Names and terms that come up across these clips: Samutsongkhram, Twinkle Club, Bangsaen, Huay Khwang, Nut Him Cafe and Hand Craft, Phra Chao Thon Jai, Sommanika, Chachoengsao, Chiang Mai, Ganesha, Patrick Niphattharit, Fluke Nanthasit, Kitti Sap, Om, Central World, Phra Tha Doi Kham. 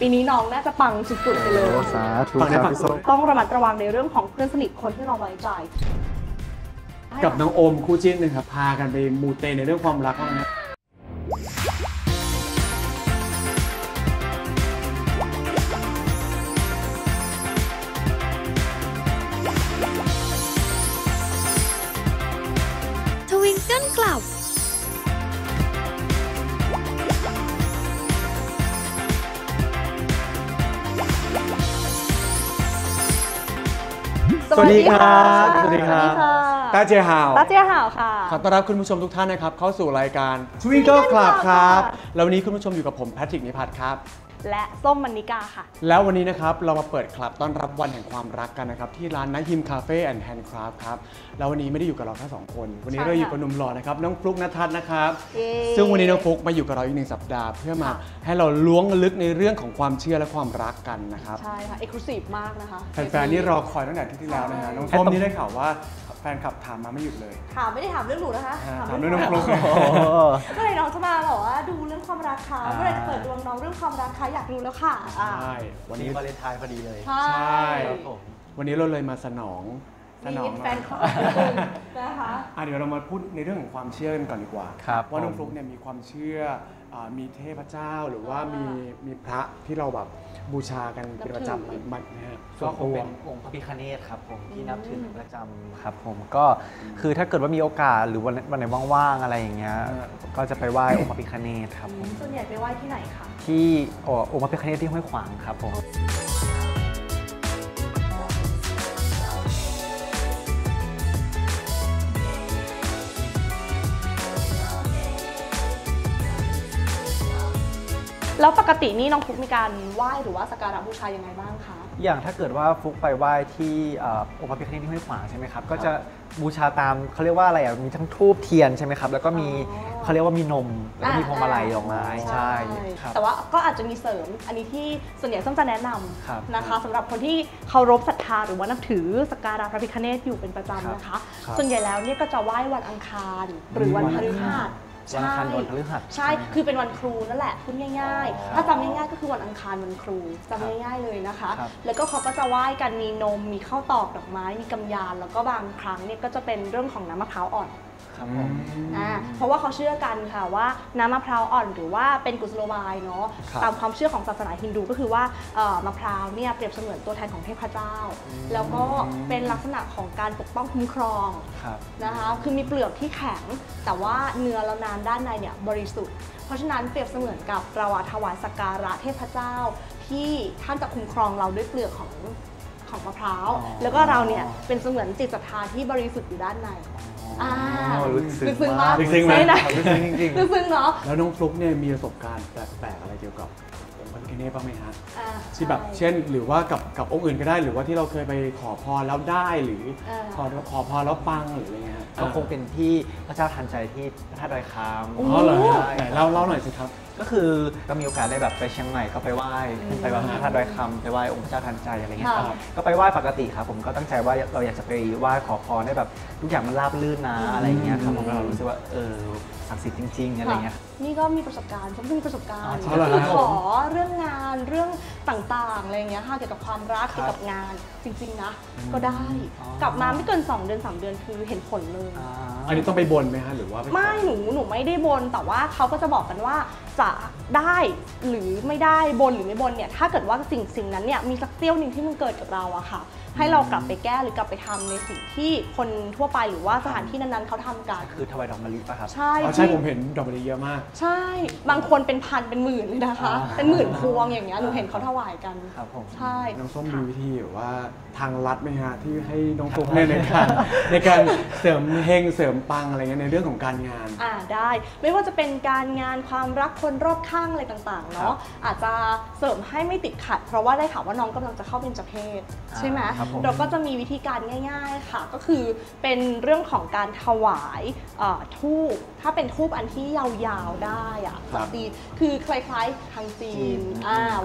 ปีนี้น้องน่าจะปังสุดๆไปเลยต้องระมัดระวังในเรื่องของเพื่อนสนิทคนที่เราไว้ใจกับน้องโอมคู่จิ้นหนึ่งครับพากันไปมูเตในเรื่องความรักนะTwinkle Clubสวัสดีครับสวัสดีครับตาเจียห่าวตาเจียห่าวค่ะขอต้อนรับคุณผู้ชมทุกท่านนะครับเข้าสู่รายการ Twinkle Club ครับแล้ววันนี้คุณผู้ชมอยู่กับผมแพทริกนิพัทธ์ครับและส้มมณิกาค่ะแล้ววันนี้นะครับเรามาเปิดคลับต้อนรับวันแห่งความรักกันนะครับที่ร้านนัทฮิมคาเฟ่แอนด์แฮนด์คราฟต์ครับแล้ววันนี้ไม่ได้อยู่กับเราแค่2คนวันนี้เราอยู่กับหนุ่มหล่อนะครับน้องฟลุ๊กณทัศน์นะครับซึ่งวันนี้น้องฟลุ๊กมาอยู่กับเราอีก1สัปดาห์เพื่อมาให้เราล้วงลึกในเรื่องของความเชื่อและความรักกันนะครับใช่ค่ะเอกลักษณ์มากนะคะแฟนๆนี่รอคอยตั้งแต่อาทิตย์ที่แล้วนะฮะน้องส้มนี่ได้ข่าวว่าแฟนคลับถามมาไม่หยุดเลยถามไม่ได้ถามเรื่องหนูนะคะถามเรื่องน้องฟลุ๊กก็เลยน้องจะมาบอกว่าดูเรื่องความรักค่ะก็เลยเปิดดวงน้องเรื่องความรักค่ะอยากรู้แล้วค่ะใช่วันนี้วาเลนไทน์พอดีเลยใช่ครับผมวันนี้เราเลยมาสนองแฟนคลับนะคะเดี๋ยวเรามาพูดในเรื่องของความเชื่อกันก่อนดีกว่าว่าน้องฟลุ๊กเนี่ยมีความเชื่อมีเทพเจ้าหรือว่ามีพระที่เราแบบบูชากันเป็นประจำมันนะฮะก็คงเป็นองค์พระพิฆเนศครับผมที่นับถือเป็นประจำครับผมก็คือถ้าเกิดว่ามีโอกาสหรือวันไหนว่างๆอะไรอย่างเงี้ยก็จะไปไหว้องค์พระพิฆเนศครับผมส่วนใหญ่ไปไหว้ที่ไหนคะที่องค์พระพิฆเนศที่ห้วยขวางครับผมแล้วปกตินี่น้องฟลุ๊กมีการไหว้หรือว่าสักการะบูชายังไงบ้างคะอย่างถ้าเกิดว่าฟลุ๊กไปไหว้ที่องค์พระพิฆเนศที่ห้วยขวางใช่ไหมครับก็จะบูชาตามเขาเรียกว่าอะไรอ่ะมีทั้งธูปเทียนใช่ไหมครับแล้วก็มีเขาเรียกว่ามีนมแล้วก็มีพวงมาลัยดอกไม้ใช่แต่ว่าก็อาจจะมีเสริมอันนี้ที่ส่วนใหญ่ส้มจะแนะนำนะคะสำหรับคนที่เคารพศรัทธาหรือว่านับถือสักการะพระพิฆเนศอยู่เป็นประจำนะคะส่วนใหญ่แล้วเนี่ยก็จะไหว้วันอังคารหรือวันพฤหัสวันอังคารวันพฤหัสใช่คือเป็นวันครูนั่นแหละพูดง่ายๆถ้าจำง่ายๆก็คือวันอังคารวันครูจำง่ายๆเลยนะคะแล้วก็เขาก็จะไหว้กันมีนมมีข้าวตอกดอกไม้มีกำยานแล้วก็บางครั้งเนี่ยก็จะเป็นเรื่องของน้ำมะพร้าวอ่อนครับผมเพราะว่าเขาเชื่อกันค่ะว่าน้ำมะพร้าวอ่อนหรือว่าเป็นกุศโลบายเนาะตามความเชื่อของศาสนาฮินดูก็คือว่ามะพร้าวเนี่ยเปรียบเสมือนตัวแทนของเทพเจ้าแล้วก็เป็นลักษณะของการปกป้องคุ้มครองนะคะคือมีเปลือกที่แข็งแต่ว่าเนื้อและน้ำด้านในเนี่ยบริสุทธิ์เพราะฉะนั้นเปรียบเสมือนกับเราถวายสักการะเทพเจ้าที่ท่านจะคุ้มครองเราด้วยเปลือกของมะพร้าวแล้วก็เราเนี่ยเป็นเสมือนจิตศรัทธาที่บริสุทธิ์อยู่ด้านในลึกซึ้งมากลึกซึ้งเนาะแล้วน้องฟลุ๊กเนี่ยมีประสบการณ์แปลกๆอะไรเกี่ยวกับองค์พระพิฆเนศบ้างไหมฮะที่แบบเช่นหรือว่ากับองค์อื่นก็ได้หรือว่าที่เราเคยไปขอพรแล้วได้หรือขอพรแล้วปังหรืออะไรเงี้ยก็คงเป็นที่พระเจ้าทันใจที่ท่าดอยคำอ๋อเหรอเล่าหน่อยสิครับก็คือก็มีโอกาสได้แบบไปเชียงใหม่ก็ไปไหว้ไปไหว้ท่าดอยคำไปไหว้องค์พระเจ้าทันใจอะไรเงี้ยครับก็ไปไหว้ปกติครับผมก็ตั้งใจว่าเราอยากจะไปไหว้ขอพรได้แบบทุกอย่างมันราบรื่นนะอะไรเงี้ยครับผมเรารู้สึกว่าศักดิ์สิทธิ์จริงๆอะไรเงี้ยนี่ก็มีประสบการณ์ฉันมีประสบการณ์คือขอเรื่องงานเรื่องต่างๆอะไรเงี้ยค่ะเกี่ยวกับความรักเกี่ยวกับงานจริงๆนะก็ได้กลับมาไม่เกิน2เดือน3เดือนคือเห็นผลเลยอันนี้ต้องไปบนไหมคะหรือว่าไม่หนูไม่ได้บนแต่ว่าเขาก็จะบอกกันว่าจะได้หรือไม่ได้บนหรือไม่บนเนี่ยถ้าเกิดว่าสิ่งนั้นเนี่ยมีสักเสี้ยวหนึ่งที่มันเกิดกับเราอะค่ะให้เรากลับไปแก้หรือกลับไปทำในสิ่งที่คนทั่วไปหรือว่าสถานที่นั้นๆเขาทำกันคือถวายดอกมะลิป่ะครับใช่ใช่ผมเห็นดอกมะลิเยอะมากใช่บางคนเป็นพันเป็นหมื่นเลยนะคะเป็นหมื่นพวงอย่างเงี้ยหนูเห็นเขาถวายกันครับผมใช่น้องส้มมีวิธีหรือว่าทางลัดไหมฮะที่ให้น้องฟลุ๊กในการเสริมเฮงเสริมปังอะไรเงี้ยในเรื่องของการงานได้ไม่ว่าจะเป็นการงานความรักคนรอบข้างอะไรต่างๆเนาะอาจจะเสริมให้ไม่ติดขัดเพราะว่าได้ข่าวว่าน้องกำลังจะเข้าเบญจเพสใช่ไหมเราก็จะมีวิธีการง่ายๆค่ะก็คือเป็นเรื่องของการถวายธูปถ้าเป็นธูปอันที่ยาวๆได้อะจีนคือคล้ายๆทางจีน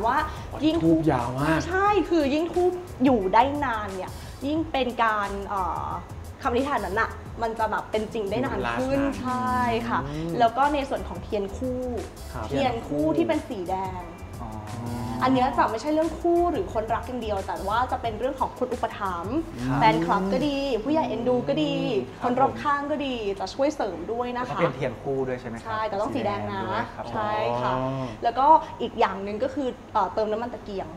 ว่ายิ่งธูปยาวมากใช่คือยิ่งธูปอยู่ได้นานเนี่ยยิ่งเป็นการคำนิทานนั้นอะมันจะแบบเป็นจริงได้นานขึ้นใช่ค่ะแล้วก็ในส่วนของเทียนคู่ที่เป็นสีแดง อันนี้จะไม่ใช่เรื่องคู่หรือคนรักอย่างเดียวแต่ว่าจะเป็นเรื่องของคนอุปถัมภ์แฟนคลับก็ดีผู้ใหญ่เอ็นดูก็ดีคนรอบข้างก็ดีจะช่วยเสริมด้วยนะคะเป็นเทียนคู่ด้วยใช่ไหมใช่แต่ต้องสีแดงนะใช่ค่ะแล้วก็อีกอย่างหนึ่งก็คือเติมน้ำมันตะเกียง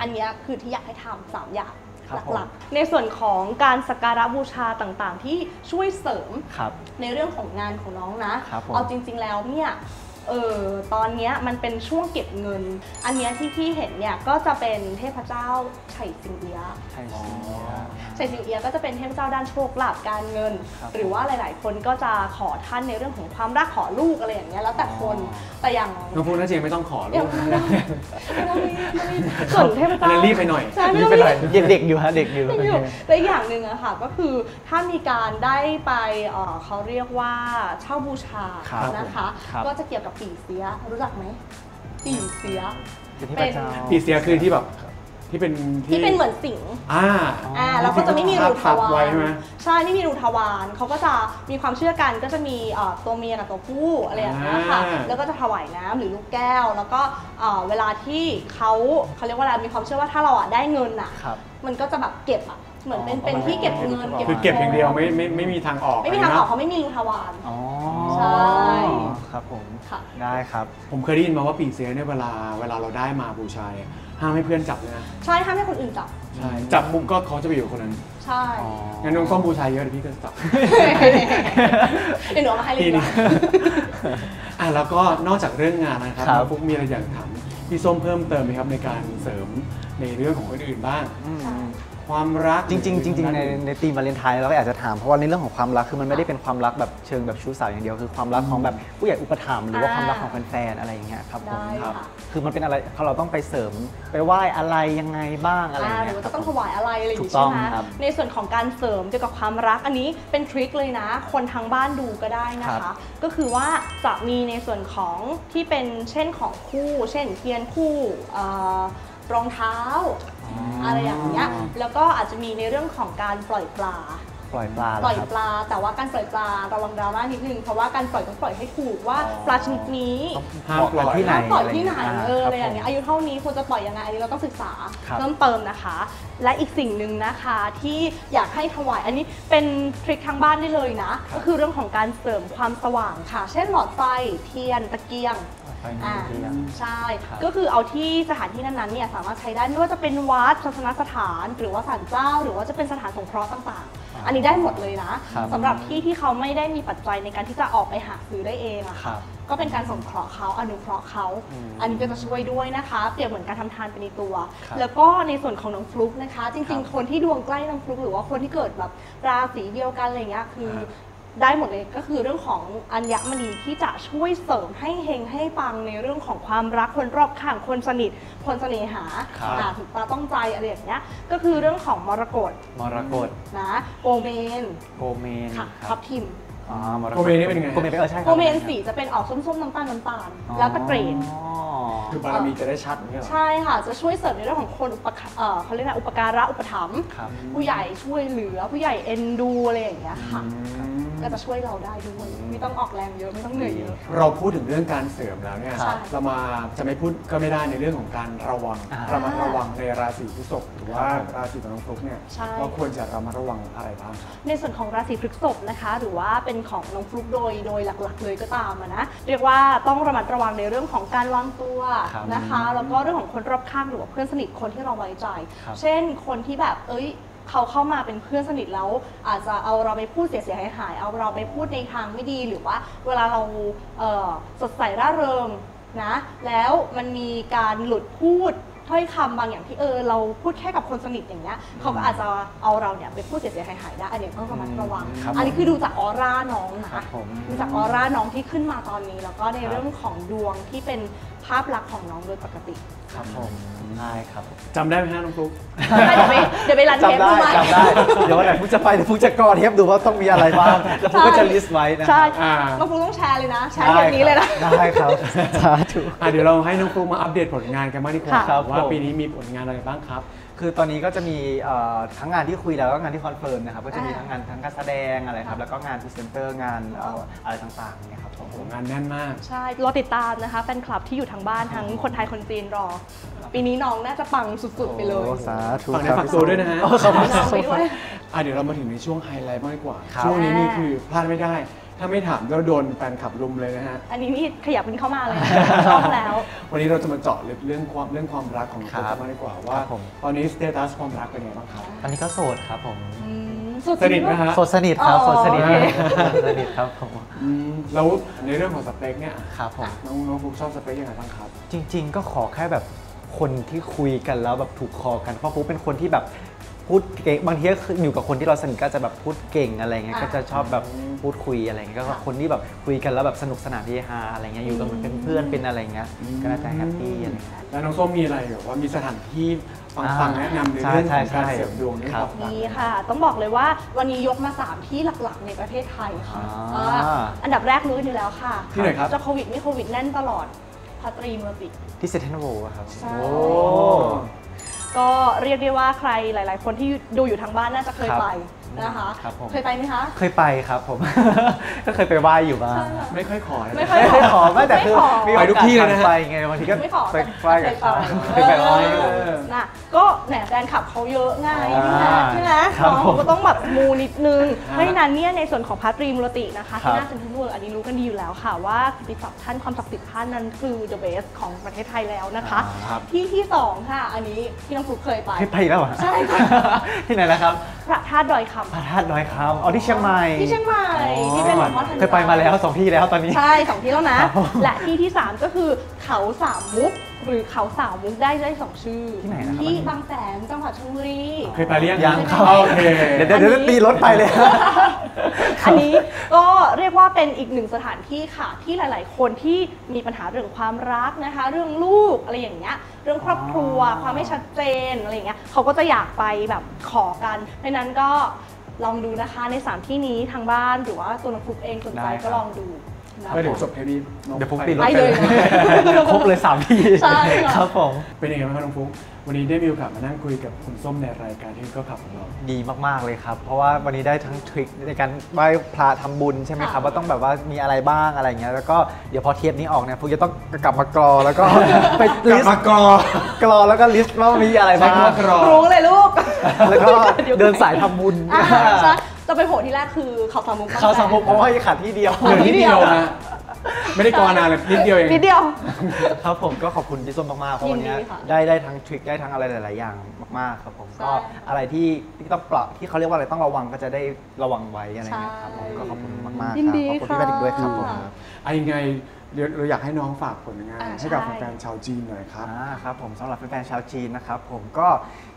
อันนี้คือที่อยากให้ทำ3อย่างหลักๆในส่วนของการสักการะบูชาต่างๆที่ช่วยเสริมในเรื่องของงานของน้องนะเอาจริงๆแล้วเนี่ยตอนนี้มันเป็นช่วงเก็บเงินอันนี้ที่พี่เห็นเนี่ยก็จะเป็นเทพเจ้าไฉสิงเอี๊ยะไฉสิงเอี๊ยะก็จะเป็นเทพเจ้าด้านโชคลาภการเงินหรือว่าหลายๆคนก็จะขอท่านในเรื่องของความรักขอลูกอะไรอย่างเงี้ยแล้วแต่คนแต่อย่างน้องพูดนะเจมไม่ต้องขอลูกส่วนเทพเจ้ารีบไปหน่อยรีบไปหน่อยเด็กอยู่ฮะเด็กอยู่แต่อย่างหนึ่งอะค่ะก็คือถ้ามีการได้ไปเขาเรียกว่าเช่าบูชานะคะก็จะเกี่ยวกับปีเสียรู้จักไหมปีเสียเป็นปีเสียคือที่แบบที่เป็นเหมือนสิงแล้วก็จะไม่มีรูทวารใช่ไม่มีรูทวารเขาก็จะมีความเชื่อกันก็จะมีตัวเมียกับตัวผู้อะไรอย่างเงี้ยค่ะแล้วก็จะถวายน้ำหรือลูกแก้วแล้วก็เวลาที่เขาเรียกว่าอะไรมีความเชื่อว่าถ้าเราได้เงินอ่ะมันก็จะแบบเก็บอ่ะเหมือนเป็นที่เก็บเงินคือเก็บอย่างเดียวไม่มีทางออกไม่มีทางออกเขาไม่มีรูทวารใช่ครับผมได้ครับผมเคยได้ยินมาว่าปีเสียเนี่ยเวลาเราได้มาบูชาเนี่ยห้ามให้เพื่อนจับเลยนะใช่ห้ามให้คนอื่นจับใช่จับมุมก็เขาจะไปอยู่คนนั้นใช่งั้นน้องต้องบูชาเยอะเลยพี่ก็จับเดี๋ยวหนูมาให้เลยนะแล้วก็นอกจากเรื่องงานนะครับฟุกมีอะไรอยากถามพี่ส้มเพิ่มเติมไหมครับในการเสริมในเรื่องของคนอื่นบ้างความรักจริงในธีมวาเลนไทน์เราก็อยากจะถามเพราะว่าในเรื่องของความรักคือมันไม่ได้เป็นความรักแบบเชิงแบบชู้สาวอย่างเดียวคือความรักของแบบผู้ใหญ่อุปถัมภ์หรือว่าความรักของแฟนๆอะไรอย่างเงี้ยครับผมคือมันเป็นอะไรเราต้องไปเสริมไปไหว้อะไรยังไงบ้างอะไรหรือว่าต้องถวายอะไรอะไรอย่างเงี้ยใช่ไหมในส่วนของการเสริมเกี่ยวกับความรักอันนี้เป็นทริคเลยนะคนทางบ้านดูก็ได้นะคะก็คือว่าจะมีในส่วนของที่เป็นเช่นของคู่เช่นเทียนคู่รองเท้าอะไรอย่างเงี้ยแล้วก็อาจจะมีในเรื่องของการปล่อยปลาแต่ว่าการปล่อยปลาระวังดราม่านิดนึงเพราะว่าการปล่อยต้องปล่อยให้ถูกว่าปลาชนิดนี้ปล่อยที่ไหนอะไรอย่างเงี้ยอายุเท่านี้ควรจะปล่อยยังไงอันนี้เราต้องศึกษาเพิ่มเติมนะคะและอีกสิ่งหนึ่งนะคะที่อยากให้ถวายอันนี้เป็นทริคทางบ้านได้เลยนะก็คือเรื่องของการเสริมความสว่างค่ะเช่นหลอดไฟเทียนตะเกียงใช่ก็คือเอาที่สถานที่นั้นๆเนี่ยสามารถใช้ได้ไม่ว่าจะเป็นวัดศาสนสถานหรือว่าศาลเจ้าหรือว่าจะเป็นสถานสงเคราะห์ต่างๆอันนี้ได้หมดเลยนะสำหรับที่ที่เขาไม่ได้มีปัจจัยในการที่จะออกไปหาซื้อได้เองอะค่ะก็เป็นการสงเคราะห์เขาอนุเคราะห์เขาอันนี้ก็จะช่วยด้วยนะคะเปรียบเหมือนการทำทานไปในตัวแล้วก็ในส่วนของน้องฟลุ๊กนะคะจริงๆคนที่ดวงใกล้น้องฟลุ๊กหรือว่าคนที่เกิดแบบราศีเดียวกันอะไรเงี้ยคือได้หมดเลยก็คือเรื่องของอัญมณีที่จะช่วยเสริมให้เฮงให้ปังในเรื่องของความรักคนรอบข้างคนสนิทคนเสน่หาถูกตาต้องใจอะไรอย่างเงี้ยก็คือเรื่องของมรกตนะโกเมนทับทิมโกเมนนี่เป็นไงโกเมนสีจะเป็นออกส้มๆน้ำตาลแล้วก็เกรดคือบารมีจะได้ชัดเนี่ยใช่ค่ะจะช่วยเสริมในเรื่องของคนเขาเรียกว่าอุปการะอุปถัมภ์ผู้ใหญ่ช่วยเหลือผู้ใหญ่เอ็นดูอะไรอย่างเงี้ยค่ะก็จะช่วยเราได้ด้วยไม่ต้องออกแรงเยอะไม่ต้องเหนื่อยเยอะเราพูดถึงเรื่องการเสริมแล้วเนี่ยเรามาจะไม่พูดก็ไม่ได้ในเรื่องของการระมัดระวังในราศีพฤษภหรือว่าราศีของน้องฟลุ๊กเนี่ยเราควรจะระมัดระวังอะไรบ้างในส่วนของราศีพฤษภนะคะหรือว่าเป็นของน้องฟลุ๊กโดยหลักๆเลยก็ตามนะเรียกว่าต้องระมัดระวังในเรื่องของการวางตัวนะคะแล้วก็เรื่องของคนรอบข้างหรือว่าเพื่อนสนิทคนที่เราไว้ใจเช่นคนที่แบบเขาเข้ามาเป็นเพื่อนสนิทแล้วอาจจะเอาเราไปพูดเสียหายเอาเราไปพูดในทางไม่ดีหรือว่าเวลาเราสดใสร่าเริงนะแล้วมันมีการหลุดพูดถ้อยคำบางอย่างที่เราพูดแค่กับคนสนิทอย่างเงี้ยเขาก็อาจจะเอาเราเนี่ยไปพูดเสียหายได้อันนี้ต้องระมัดระวังอันนี้คือดูจากออร่าน้องนะดูจากออร่าน้องที่ขึ้นมาตอนนี้แล้วก็ในเรื่องของดวงที่เป็นภาพลักษณ์ของน้องโดยปกติครับผมได้ครับจำได้ไหมฮะน้องฟลุ๊กเดี๋ยวไปรันเทปดูมาเดี๋ยววันไหนฟลุ๊กจะไปเดี๋ยวฟลุ๊กจะกอเทปดูว่าต้องมีอะไรบ้างแล้วฟลุ๊กก็จะลิสต์ไว้นะใช่น้องฟลุ๊กต้องแชร์เลยนะแชร์เทปนี้เลยนะได้ครับสาธุเดี๋ยวเราให้น้องฟลุ๊กมาอัปเดตผลงานกันบ้างดีกว่าว่า ว่าปีนี้มีผลงานอะไรบ้างครับคือตอนนี้ก็จะมีทั้งงานที่คุยแล้วก็งานที่คอนเฟิร์มนะครับก็จะมีทั้งงานทั้งการแสดงอะไรครับแล้วก็งานพรีเซนเตอร์งานอะไรต่างๆเนี่ยครับผมงานแน่นมากใช่รอติดตามนะคะแฟนคลับที่อยู่ทางบ้านทั้งคนไทยคนจีนรอปีนี้น้องน่าจะปังสุดๆไปเลยฝากในฝากตัวด้วยนะฮะเดี๋ยวเรามาถึงในช่วงไฮไลท์มากกว่าช่วงนี้นี่คือพลาดไม่ได้ถ้าไม่ถามก็โดนแฟนคลับรุมเลยนะฮะอันนี้นี่ขยับขึ้นเข้ามาเลยชอบแล้ววันนี้เราจะมาเจาะลึกเรื่องความรักของเขามากดีกว่าว่าตอนนี้สเตตัสความรักเป็นไงบ้างครับตอนนี้ก็โสดครับผมสนิทนะฮะโสดสนิทครับโสดสนิทครับผมแล้วในเรื่องของสเปคเนี่ยครับผมน้องฟุ๊กชอบสเปคยังไงบ้างครับจริงๆก็ขอแค่แบบคนที่คุยกันแล้วแบบถูกคอกันเพราะฟุ๊กเป็นคนที่แบบพูดเก่งบางทีก็อยู่กับคนที่เราสนิทก็จะแบบพูดเก่งอะไรเงี้ยก็จะชอบแบบพูดคุยอะไรเงี้ยก็คนที่แบบคุยกันแล้วแบบสนุกสนานเฮฮาอะไรเงี้ยอยู่กันเหมือนเป็นเพื่อนเป็นอะไรเงี้ยก็น่าจะแฮปปี้อะไรเงี้ยแล้วน้องส้มมีอะไรแบบว่ามีสถานที่ฟังแนะนำในเรื่องของการเสริมดวงนะครับนี่ค่ะต้องบอกเลยว่าวันนี้ยกมา3ที่หลักๆในประเทศไทยค่ะอันดับแรกรู้อยู่แล้วค่ะที่ไหนครับจะโควิดไม่โควิดแน่นตลอดพาตรีเมอร์ติกที่เซนทรัลเวิลด์ครับโอ้ก็เรียกได้ว่าใครหลายๆคนที่ดูอยู่ทางบ้านน่าจะเคยไปนะคะเคยไปไหมคะเคยไปครับผมก็เคยไปไหว้อยู่บ้างไม่ค่อยขอไม่แต่คือไปทุกที่เลยนะไปไงบางทีก็ไปไหว้กับเขาไปไหว้น่ะก็แหน่แฟนคลับเขาเยอะง่ายใช่ไหมก็ต้องแบบมูนิดนึงเพราะฉะนั้นเนี่ยในส่วนของพาตรีมูลตินะคะที่น่าสนใจอันนี้รู้กันดีอยู่แล้วค่ะว่ากิตติศัพท์ท่านความศักดิ์สิทธิ์ท่านนั้นคือ the best ของประเทศไทยแล้วนะคะที่2ค่ะอันนี้ที่น้องฟลุ๊กเคยไปแล้วเหรอใช่ที่ไหนนะครับพระธาตุดอยคำพระธาตุดอยคำเอาที่เชียงใหม่ที่เป็นหลวงพ่อทันใจเคยไปมาแล้ว2ที่แล้วตอนนี้ใช่2ที่แล้วนะและที่ที่3ก็คือเขาสามมุกหรือเขาสามมุกได้2ชื่อที่ไหนนะครับที่บางแสนจังหวัดชลบุรีเคยไปเรียกยังโอเคเดี๋ยวตีรถไปเลยอันนี้ก็เรียกว่าเป็นอีกหนึ่งสถานที่ค่ะที่หลายๆคนที่มีปัญหาเรื่องความรักนะคะเรื่องลูกอะไรอย่างเงี้ยเรื่องครอบครัวความไม่ชัดเจนอะไรอย่างเงี้ยเขาก็จะอยากไปแบบขอกันเพราะนั้นก็ลองดูนะคะใน3ที่นี้ทางบ้านหรือว่าตัวน้องฟลุ๊กเองสนใจก็ลองดูไม่ถึงจบแค่นี้เดี๋ยวผมตีรถไปเลยครบเลย3ที่ครับผมเป็นยังไงบ้างครับน้องฟลุ๊กวันนี้ได้มีโอกาสมานั่งคุยกับคุณส้มในรายการที่ก็ขับของเราดีมากๆเลยครับเพราะว่าวันนี้ได้ทั้งทริคในการไหว้พระทำบุญใช่ไหมครับว่าต้องแบบว่ามีอะไรบ้างอะไรเงี้ยแล้วก็เดี๋ยวพอเทปนี้ออกเนี่ยพวกจะต้องกลับมากรอแล้วก็ไปลิสต์กรอแล้วก็ลิสต์ว่ามีอะไรบ้างรู้เลยลูกแล้วก็เดินสายทำบุญจะไปโผล่ที่แรกคือเขาสามมุกเพราะว่าขาดที่เดียวนะไม่ได้กรนานเลยนิดเดียวครับผมก็ขอบคุณพี่ส้มมากๆเพราะวันนี้ได้ทั้งทริคได้ทั้งอะไรหลายๆอย่างมากๆครับผมก็อะไรที่ต้องปรับที่เขาเรียกว่าอะไรต้องระวังก็จะได้ระวังไว้อะไรเงี้ยครับผมก็ขอบคุณมากๆครับขอบคุณที่มาติดด้วยครับผมเอายังไงเราอยากให้น้องฝากผลงานให้กับแฟนชาวจีนหน่อยครับครับผมสำหรับแฟนชาวจีนนะครับผมก็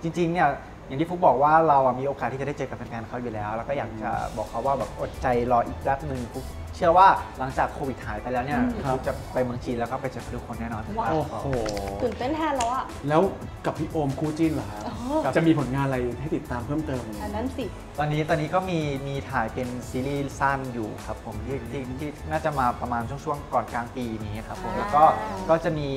จริงๆเนี่ยอย่างที่ฟุ๊กบอกว่าเรามีโอกาสที่จะได้เจอกับแฟนๆเขาอยู่แล้วแล้วก็อยากจะบอกเขาว่าแบบอดใจรออีกแป๊บนึงฟุ๊กเชื่อว่าหลังจากโควิดหายไปแล้วเนี่ยฟุ๊กจะไปเมืองจีนแล้วก็ไปเจอทุกคนแน่นอนโอ้โหตื่นเต้นแทนแล้วอ่ะแล้วกับพี่โอมคู่จีนเหรอครับจะมีผลงานอะไรให้ติดตามเพิ่มเติมอันนั้นสิตอนนี้ก็มีถ่ายเป็นซีรีส์สั้นอยู่ครับผมที่น่าจะมาประมาณช่วงก่อนกลางปีนี้ครับผมแล้วก็จะมี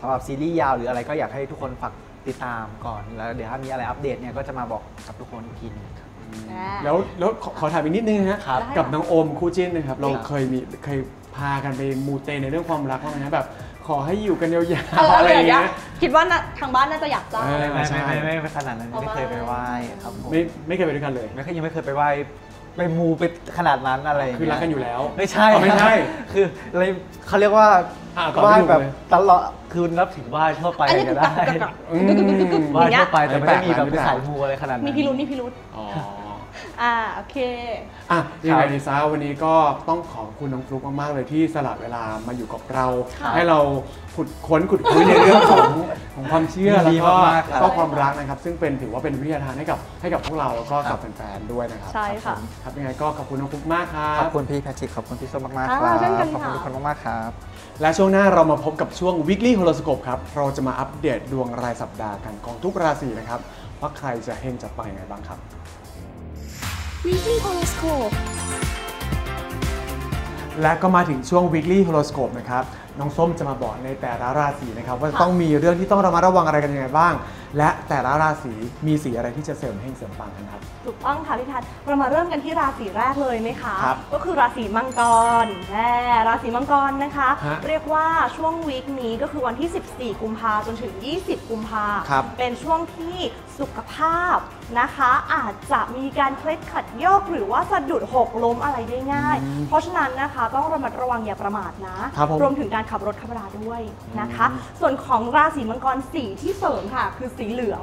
สำหรับซีรีส์ยาวหรืออะไรก็อยากให้ทุกคนฝากติดตามก่อนแล้วเดี๋ยวถ้ามีอะไรอัปเดตเนี่ยก็จะมาบอกกับทุกคนอีกทีนึงครับแล้วขอถามอีกนิดนึงฮะกับน้องโอมคู่จิ้นนะครับเราเคยพากันไปมูเตในเรื่องความรักบ้างไหมฮะแบบขอให้อยู่กันยาวๆอะไรอย่างเงี้ยคิดว่าทางบ้านน่าจะอยากจ้างไม่ขนาดนั้นไม่เคยไปไหว้ครับไม่เคยไปด้วยกันเลยยังไม่เคยไปไหว้ไปมูไปขนาดนั้นอะไรคือรักกันอยู่แล้วไม่ใช่คืออะไรเขาเรียกว่าไหว้แบบตลอดคือนับถือไหว้ทั่วไปก็ได้ไหว้ทั่วไปแต่ไม่ได้มีแบบสายมูอะไรขนาดนั้นมีพิรุธโอเคยังไงดีซะวันนี้ก็ต้องขอบคุณน้องฟลุ๊กมากๆเลยที่สละเวลามาอยู่กับเราให้เราขุดคุยในเรื่องของความเชื่อแล้วก็ความรักนะครับซึ่งเป็นถือว่าเป็นวิทยาทานให้กับพวกเราแล้วก็กับแฟนๆด้วยนะครับใช่ค่ะครับยังไงก็ขอบคุณน้องฟลุ๊กมากครับขอบคุณพี่แพทริกขอบคุณพี่ส้มมากๆครับขอบคุณทุกคนมากๆครับและช่วงหน้าเรามาพบกับช่วง weekly horoscope ครับเราจะมาอัปเดตดวงรายสัปดาห์กันของทุกราศีนะครับว่าใครจะเฮงจะปังยังไงบ้างครับWeekly Horoscope และก็มาถึงช่วง Weekly Horoscope นะครับ น้องส้มจะมาบอกในแต่ละราศีนะครับว่าต้องมีเรื่องที่ต้องระมัดระวังอะไรกันยังไงบ้างและแต่ละราศีมีสีอะไรที่จะเสริมให้เสริมปังกันครับถูกต้องค่ะพี่ทัศน์เรามาเริ่มกันที่ราศีแรกเลยไหมคะก็คือราศีมังกรราศีมังกรนะคะเรียกว่าช่วงวีคนี้ก็คือวันที่14กุมภาพันธ์จนถึง20กุมภาพันธ์เป็นช่วงที่สุขภาพนะคะอาจจะมีการเคล็ดขัดโยกหรือว่าสะดุดหกล้มอะไรได้ง่ายเพราะฉะนั้นนะคะต้องระมัดระวังอย่าประมาทนะรวมถึงการขับรถขับราด้วยนะคะส่วนของราศีมังกรสีที่เสริมค่ะคือสีเหลือง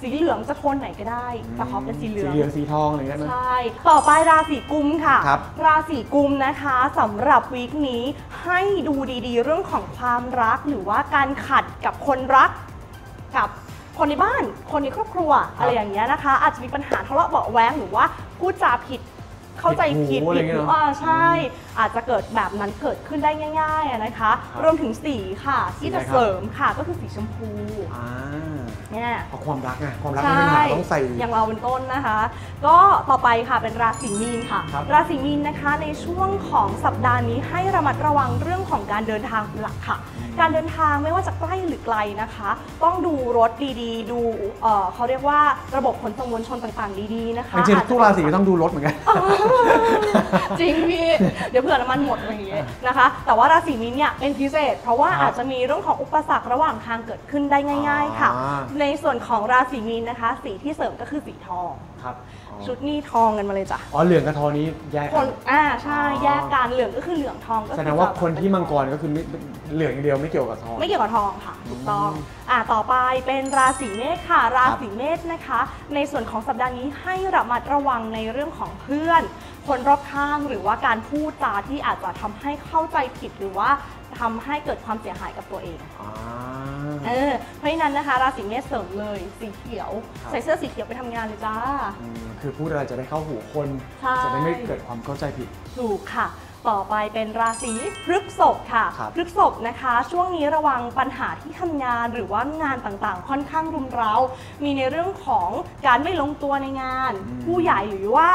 สีเหลืองจะโทนไหนก็ได้แต่ขอเป็นสีเหลืองสีทองอะไรได้ไหมใช่ต่อไปราศีกุมค่ะราศีกุมนะคะสำหรับวีคนี้ให้ดูดีๆเรื่องของความรักหรือว่าการขัดกับคนรักกับคนในบ้านคนในครอบครัวอะไรอย่างเงี้ยนะคะอาจจะมีปัญหาทะเลาะเบาะแว้งหรือว่าพูดจาผิดเข้าใจผิดใช่อาจจะเกิดแบบนั้นเกิดขึ้นได้ง่ายๆนะคะรวมถึงสีค่ะที่จะเสริมค่ะก็คือสีชมพูเนี่ยเพราะความรักไงความรักไม่ได้ต้องใส่อย่างเราเป็นต้นนะคะก็ต่อไปค่ะเป็นราศีมีนค่ะราศีมีนนะคะในช่วงของสัปดาห์นี้ให้ระมัดระวังเรื่องของการเดินทางหลักค่ะการเดินทางไม่ว่าจะใกล้หรือไกลนะคะต้องดูรถดีๆดูเขาเรียกว่าระบบขนส่งมวลชนต่างๆดีๆนะคะจริงๆทุกราศีต้องดูรถเหมือนกันจริงพี่เดี๋ยวเผื่อน้ำมันหมดอะไรอย่างเงี้ยนะคะแต่ว่าราศีมีนเนี่ยเป็นพิเศษเพราะว่าอาจจะมีเรื่องของอุปสรรคระหว่างทางเกิดขึ้นได้ง่ายๆค่ะในส่วนของราศีมีนนะคะสีที่เสริมก็คือสีทองครับชุดนี้ทองกันมาเลยจ้ะอ๋อเหลืองกับทองนี้แยกคนใช่แยกการเหลืองก็คือเหลืองทองก็แสดงว่าคนที่มังกรก็คือเหลืองเดียวไม่เกี่ยวกับทองไม่เกี่ยวกับทองค่ะถูกต้องต่อไปเป็นราศีเมษค่ะราศีเมษนะคะในส่วนของสัปดาห์นี้ให้ระมัดระวังในเรื่องของเพื่อนคนรอบข้างหรือว่าการพูดจาที่อาจจะทำให้เข้าใจผิดหรือว่าทำให้เกิดความเสียหายกับตัวเองเพราะฉะนั้นนะคะราศีเมษเสริมเลยสีเขียวใส่เสื้อสีเขียวไปทำงานเลยจ้าคือพูดอะไรจะได้เข้าหูคนจะได้ไม่เกิดความเข้าใจผิดถูกค่ะต่อไปเป็นราศีพฤษภค่ะพฤษภนะคะช่วงนี้ระวังปัญหาที่ทำงานหรือว่างานต่างๆค่อนข้างรุมเร้ามีในเรื่องของการไม่ลงตัวในงานผู้ใหญ่หรือว่า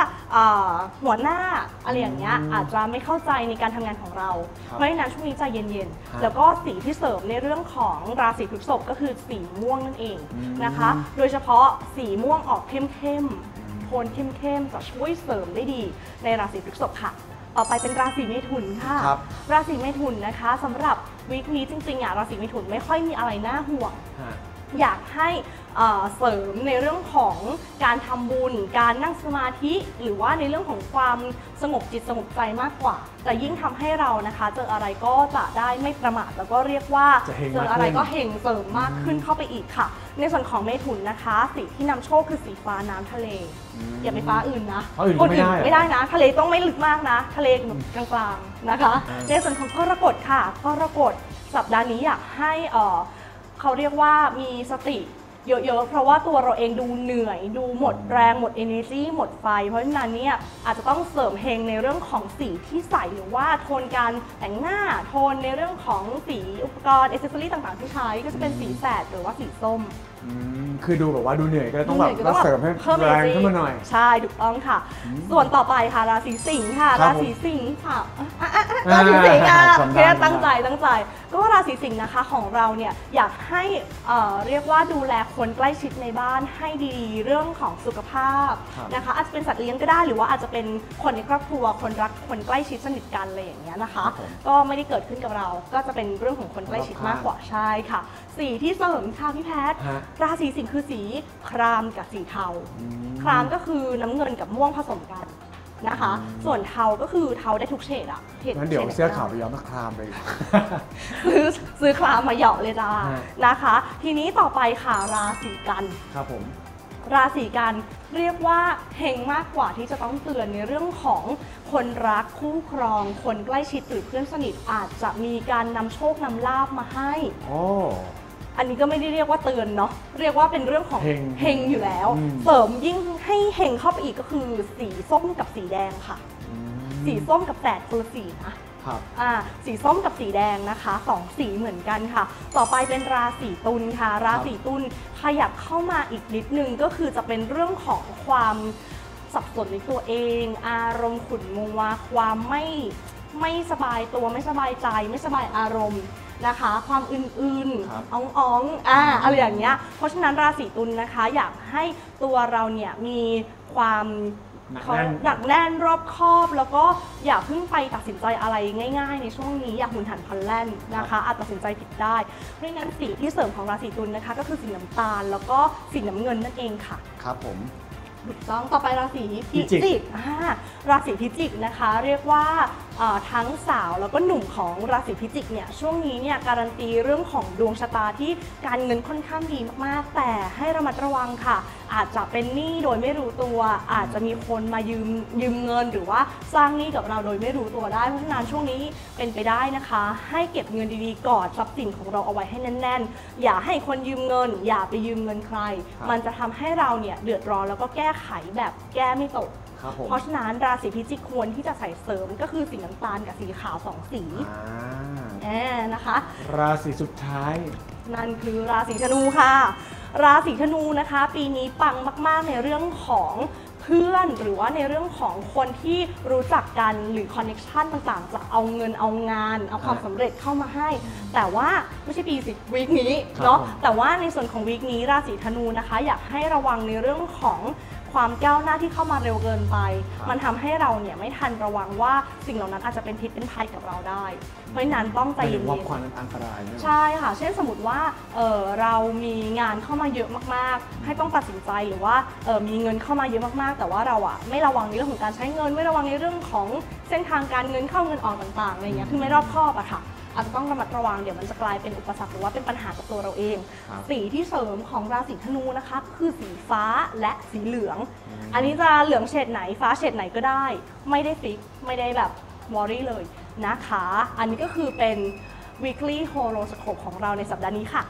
หัวหน้าอะไรอย่างเงี้ยอาจจะไม่เข้าใจในการทำงานของเราเพราะฉะนั้นช่วงนี้ใจเย็นๆแล้วก็สีที่เสริมในเรื่องของราศีพฤษภก็คือสีม่วงนั่นเองนะคะโดยเฉพาะสีม่วงออกเข้มๆโทนเข้มๆจะช่วยเสริมได้ดีในราศีพฤษภค่ะต่อไปเป็นราศีเมถุนค่ะราศีเมถุนนะคะสำหรับวีคนี้จริงๆราศีเมถุนไม่ค่อยมีอะไรน่าห่วงอยากให้เสริมในเรื่องของการทำบุญการนั่งสมาธิหรือว่าในเรื่องของความสงบจิตสงบใจมากกว่าแต่ยิ่งทำให้เรานะคะเจออะไรก็จะได้ไม่ประมาทแล้วก็เรียกว่าเจออะไรก็เห่งเสริมมากขึ้นเข้าไปอีกค่ะในส่วนของเมถุนนะคะสีที่นำโชคคือสีฟ้าน้ำทะเลอย่าไปฟ้าอื่นนะคนอื่นไม่ได้นะทะเลต้องไม่ลึกมากนะทะเลกลางๆนะคะในส่วนของกรกฎค่ะกรกฎสัปดาห์นี้อยากให้เขาเรียกว่ามีสติเยอะๆเพราะว่าตัวเราเองดูเหนื่อยดูหมดแรงหมด energy หมดไฟเพราะฉะนั้นเนี่ยอาจจะต้องเสริมเฮงในเรื่องของสีที่ใส่หรือว่าโทนการแต่งหน้าโทนในเรื่องของสีอุปกรณ์ accessory ต่างๆที่ใช้ก็จะเป็นสีแสดหรือว่าสีส้มคือดูแบบว่าดูเหนื่อยก็ต้องแบบเสริมให้แรงขึ้นมาหน่อยใช่ถูกต้องค่ะส่วนต่อไปค่ะราศีสิงห์ค่ะราศีสิงห์ค่ะราศีสิงห์แค่ตั้งใจก็ราศีสิงห์นะคะของเราเนี่ยอยากให้เรียกว่าดูแลคนใกล้ชิดในบ้านให้ดีเรื่องของสุขภาพนะคะอาจจะเป็นสัตว์เลี้ยงก็ได้หรือว่าอาจจะเป็นคนในครอบครัวคนรักคนใกล้ชิดสนิทกันอะไรอย่างเงี้ยนะคะก็ไม่ได้เกิดขึ้นกับเราก็จะเป็นเรื่องของคนใกล้ชิดมากกว่าใช่ค่ะสีที่เสริมค่ะพี่แพทย์ราศีสิงห์คือสีครามกับสีเทาครามก็คือน้ำเงินกับม่วงผสมกันนะคะส่วนเทาก็คือเทาได้ทุกเฉดอะงั้นเดี๋ยวเสื้อขาวไปย้อมมาครามเลยซื้อครามมาหยอกเลยจ้านะคะทีนี้ต่อไปค่ะราศีกันครับผมราศีกันเรียกว่าเฮงมากกว่าที่จะต้องเตือนในเรื่องของคนรักคู่ครองคนใกล้ชิดหรือเพื่อนสนิทอาจจะมีการนำโชคนำลาภมาให้อันนี้ก็ไม่ได้เรียกว่าเตือนเนาะเรียกว่าเป็นเรื่องของเฮงอยู่แล้วเสริมยิ่งให้เฮงเข้าไปอีกก็คือสีส้มกับสีแดงค่ะสีส้มกับแสดคนละสีนะครับสีส้มกับสีแดงนะคะสองสีเหมือนกันค่ะต่อไปเป็นราศีตุลค่ะราศีตุลขยับเข้ามาอีกนิดนึงก็คือจะเป็นเรื่องของความสับสนในตัวเองอารมณ์ขุ่นมัวความไม่ ไม่สบายตัวไม่สบายใจไม่สบายอารมณ์นะคะความอื่นๆอ๋องๆอะไรอย่างเงี้ยเพราะฉะนั้นราศีตุลนะคะอยากให้ตัวเราเนี่ยมีความหนักแน่นรอบคอบแล้วก็อย่าเพิ่งไปตัดสินใจอะไรง่ายๆในช่วงนี้อย่าหุนหันพลันแล่นนะคะอาจตัดสินใจผิดได้เพราะงั้นสีที่เสริมของราศีตุลนะคะก็คือสีน้ำตาลแล้วก็สีน้ำเงินนั่นเองค่ะครับผมถูกต้องต่อไปราศีพิจิกราศีพิจิกนะคะเรียกว่าทั้งสาวแล้วก็หนุ่มของราศีพิจิกเนี่ยช่วงนี้เนี่ยการันตีเรื่องของดวงชะตาที่การเงินค่อนข้างดีมากๆแต่ให้ระมัดระวังค่ะอาจจะเป็นหนี้โดยไม่รู้ตัวอาจจะมีคนมายืมเงินหรือว่าสร้างหนี้กับเราโดยไม่รู้ตัวได้เพราะฉะนั้นช่วงนี้เป็นไปได้นะคะให้เก็บเงินดีๆก่อนทรัพย์สินของเราเอาไว้ให้แน่นๆอย่าให้คนยืมเงินอย่าไปยืมเงินใครมันจะทำให้เราเนี่ยเดือดร้อนแล้วก็แก้ไขแบบแก้ไม่ตกเพราะฉะนั้นราศีพิจิกควรที่จะใส่เสริมก็คือสีน้ำตาลกับสีขาว2สีนะคะราศีสุดท้ายนั่นคือราศีธนูค่ะราศีธนูนะคะปีนี้ปังมากๆในเรื่องของเพื่อนหรือว่าในเรื่องของคนที่รู้จักกันหรือคอนเนคชันต่างๆจะเอาเงินเอางานเอาความสำเร็จเข้ามาให้แต่ว่าไม่ใช่ปีสิวีคนี้เนาะแต่ว่าในส่วนของวีคนี้ราศีธนูนะคะอยากให้ระวังในเรื่องของความก้าวหน้าที่เข้ามาเร็วเกินไปมันทำให้เราเนี่ยไม่ทันระวังว่าสิ่งเหล่านั้นอาจจะเป็นพิษเป็นภัยกับเราได้เพราะฉะนั้นต้องใจเย็นๆว่าความนั้นอันตรายใช่ค่ะเช่นสมมติว่าเรามีงานเข้ามาเยอะมากๆให้ต้องตัดสินใจหรือว่ามีเงินเข้ามาเยอะมากๆแต่ว่าเราอะไม่ระวังในเรื่องของการใช้เงินไม่ระวังในเรื่องของเส้นทางการเงินเข้าเงินออกต่างๆอะไรเงี้ยคือไม่รอบคอบอะค่ะอาจจะต้องระมัดระวังเดี๋ยวมันจะกลายเป็นอุปสรรคหรือว่าเป็นปัญหากับตัวเราเองสีที่เสริมของราศีธนูนะคะคือสีฟ้าและสีเหลืองอันนี้จะเหลืองเฉดไหนฟ้าเฉดไหนก็ได้ไม่ได้ฟิกไม่ได้แบบวอรี่เลยนะคะอันนี้ก็คือเป็น weekly horoscope ของเราในสัปดาห์นี้ค่ะ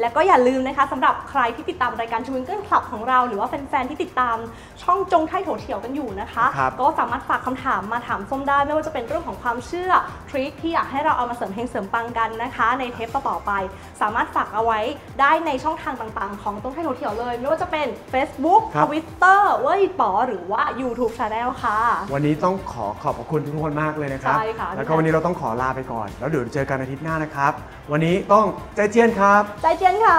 และก็อย่าลืมนะคะสำหรับใครที่ติดตามรายการ Twinkle Club ของเราหรือว่าแฟนๆที่ติดตามช่องจงไถ่โถเถียวกันอยู่นะคะก็สามารถฝากคำถามมาถามส้มได้ไม่ว่าจะเป็นเรื่องของความเชื่อทริคที่อยากให้เราเอามาเสริมเฮงเสริมปังกันนะคะในเทปต่อไปสามารถฝากเอาไว้ได้ในช่องทางต่างๆของจงไถ่โถเถียวเลยไม่ว่าจะเป็น Facebook Twitter เว่ยป๋อหรือว่า YouTube Channel ค่ะวันนี้ต้องขอขอบคุณทุกคนมากเลยนะครับแล้วก็วันนี้เราต้องขอลาไปก่อนแล้วเดี๋ยวเจอกันอาทิตย์หน้านะครับวันนี้ต้องใจเจียนครับใจเจียนค่ะ